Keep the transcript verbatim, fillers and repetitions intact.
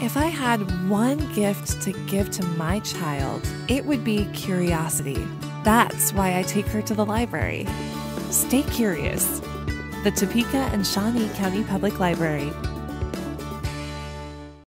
If I had one gift to give to my child, it would be curiosity. That's why I take her to the library. Stay curious. The Topeka and Shawnee County Public Library.